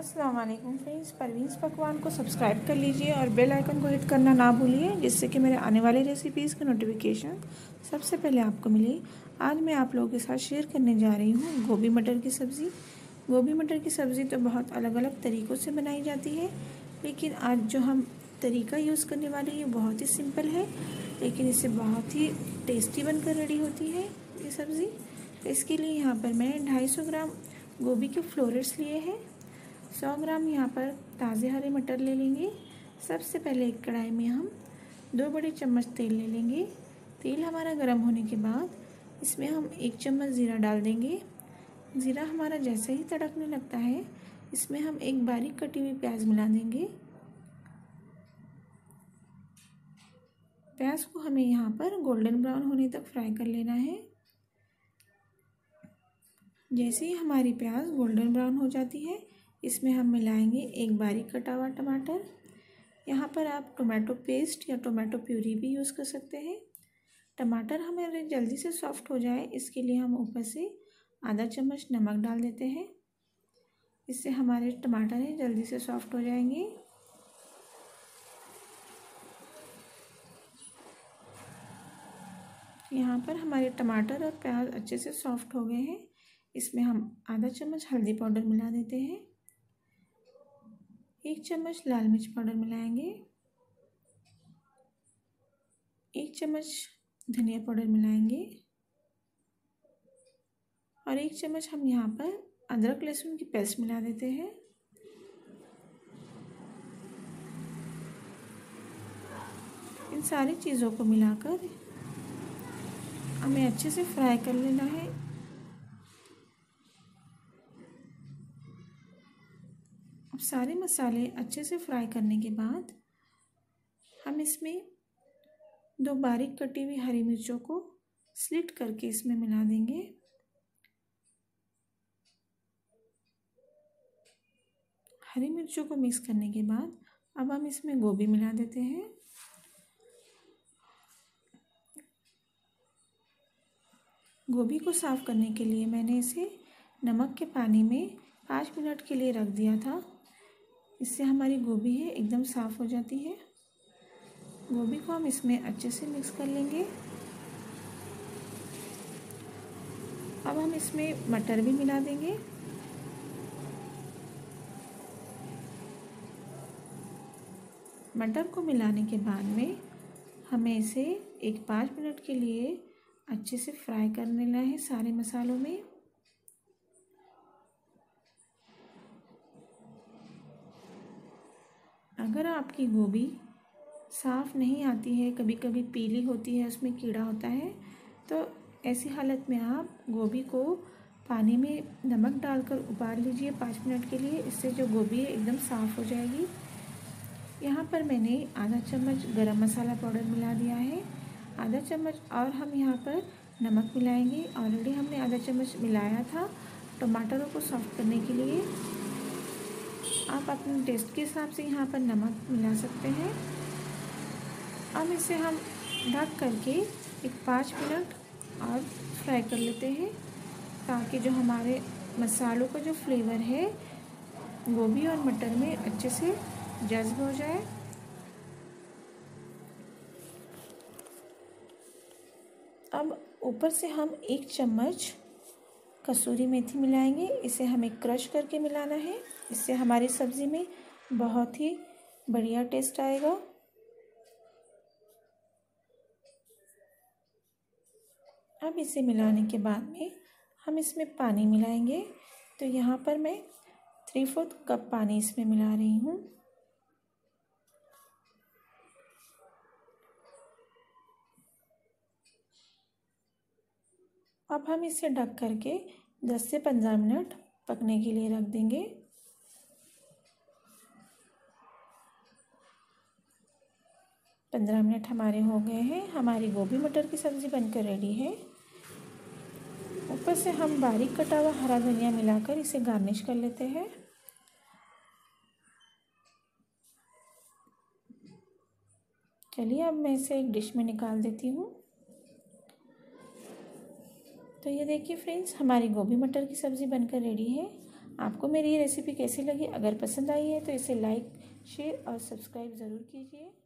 अस्सलाम वालेकुम फ्रेंड्स, परवीन्स पकवान को सब्सक्राइब कर लीजिए और बेल आइकन को हिट करना ना भूलिए, जिससे कि मेरे आने वाली रेसिपीज़ की नोटिफिकेशन सबसे पहले आपको मिले। आज मैं आप लोगों के साथ शेयर करने जा रही हूँ गोभी मटर की सब्ज़ी। गोभी मटर की सब्ज़ी तो बहुत अलग अलग तरीक़ों से बनाई जाती है, लेकिन आज जो हम तरीका यूज़ करने वाले ये बहुत ही सिंपल है, लेकिन इससे बहुत ही टेस्टी बनकर रेडी होती है ये सब्ज़ी। इसके लिए यहाँ पर मैंने 250 ग्राम गोभी के फ्लोरेट्स लिए हैं, 100 ग्राम यहाँ पर ताज़े हरे मटर ले लेंगे। सबसे पहले एक कढ़ाई में हम 2 बड़े चम्मच तेल ले लेंगे। तेल हमारा गर्म होने के बाद इसमें हम 1 चम्मच ज़ीरा डाल देंगे। ज़ीरा हमारा जैसे ही तड़कने लगता है, इसमें हम एक बारीक कटी हुई प्याज मिला देंगे। प्याज को हमें यहाँ पर गोल्डन ब्राउन होने तक फ्राई कर लेना है। जैसे ही हमारी प्याज गोल्डन ब्राउन हो जाती है, इसमें हम मिलाएंगे एक बारीक कटा हुआ टमाटर। यहाँ पर आप टोमेटो पेस्ट या टोमेटो प्यूरी भी यूज़ कर सकते हैं। टमाटर हमारे जल्दी से सॉफ्ट हो जाए, इसके लिए हम ऊपर से आधा चम्मच नमक डाल देते हैं। इससे हमारे टमाटर हैं जल्दी से सॉफ्ट हो जाएंगे। यहाँ पर हमारे टमाटर और प्याज अच्छे से सॉफ्ट हो गए हैं। इसमें हम आधा चम्मच हल्दी पाउडर मिला देते हैं। 1 चम्मच लाल मिर्च पाउडर मिलाएंगे। 1 चम्मच धनिया पाउडर मिलाएंगे और 1 चम्मच हम यहाँ पर अदरक लहसुन की पेस्ट मिला देते हैं। इन सारी चीज़ों को मिलाकर हमें अच्छे से फ्राई कर लेना है। सारे मसाले अच्छे से फ्राई करने के बाद हम इसमें 2 बारीक कटी हुई हरी मिर्चों को स्लिट करके इसमें मिला देंगे। हरी मिर्चों को मिक्स करने के बाद अब हम इसमें गोभी मिला देते हैं। गोभी को साफ़ करने के लिए मैंने इसे नमक के पानी में 5 मिनट के लिए रख दिया था। इससे हमारी गोभी है एकदम साफ़ हो जाती है। गोभी को हम इसमें अच्छे से मिक्स कर लेंगे। अब हम इसमें मटर भी मिला देंगे। मटर को मिलाने के बाद में हमें इसे 5 मिनट के लिए अच्छे से फ्राई कर लेना है सारे मसालों में। अगर आपकी गोभी साफ़ नहीं आती है, कभी कभी पीली होती है, उसमें कीड़ा होता है, तो ऐसी हालत में आप गोभी को पानी में नमक डालकर उबाल लीजिए 5 मिनट के लिए। इससे जो गोभी है एकदम साफ़ हो जाएगी। यहाँ पर मैंने आधा चम्मच गरम मसाला पाउडर मिला दिया है, आधा चम्मच और हम यहाँ पर नमक मिलाएंगे। ऑलरेडी हमने आधा चम्मच मिलाया था टमाटरों को सॉफ्ट करने के लिए। आप अपने टेस्ट के हिसाब से यहाँ पर नमक मिला सकते हैं। अब इसे हम ढक करके 5 मिनट और फ्राई कर लेते हैं, ताकि जो हमारे मसालों का जो फ्लेवर है गोभी और मटर में अच्छे से जज्ब हो जाए। अब ऊपर से हम 1 चम्मच कसूरी मेथी मिलाएंगे। इसे हमें क्रश करके मिलाना है, इससे हमारी सब्ज़ी में बहुत ही बढ़िया टेस्ट आएगा। अब इसे मिलाने के बाद में हम इसमें पानी मिलाएंगे, तो यहाँ पर मैं 3/4 कप पानी इसमें मिला रही हूँ। अब हम इसे ढक करके 10 से 15 मिनट पकने के लिए रख देंगे। पंद्रह मिनट हमारे हो गए हैं। हमारी गोभी मटर की सब्ज़ी बनकर रेडी है। ऊपर से हम बारीक कटा हुआ हरा धनिया मिलाकर इसे गार्निश कर लेते हैं। चलिए अब मैं इसे एक डिश में निकाल देती हूँ। तो ये देखिए फ्रेंड्स, हमारी गोभी मटर की सब्ज़ी बनकर रेडी है। आपको मेरी ये रेसिपी कैसी लगी? अगर पसंद आई है तो इसे लाइक, शेयर और सब्सक्राइब ज़रूर कीजिए।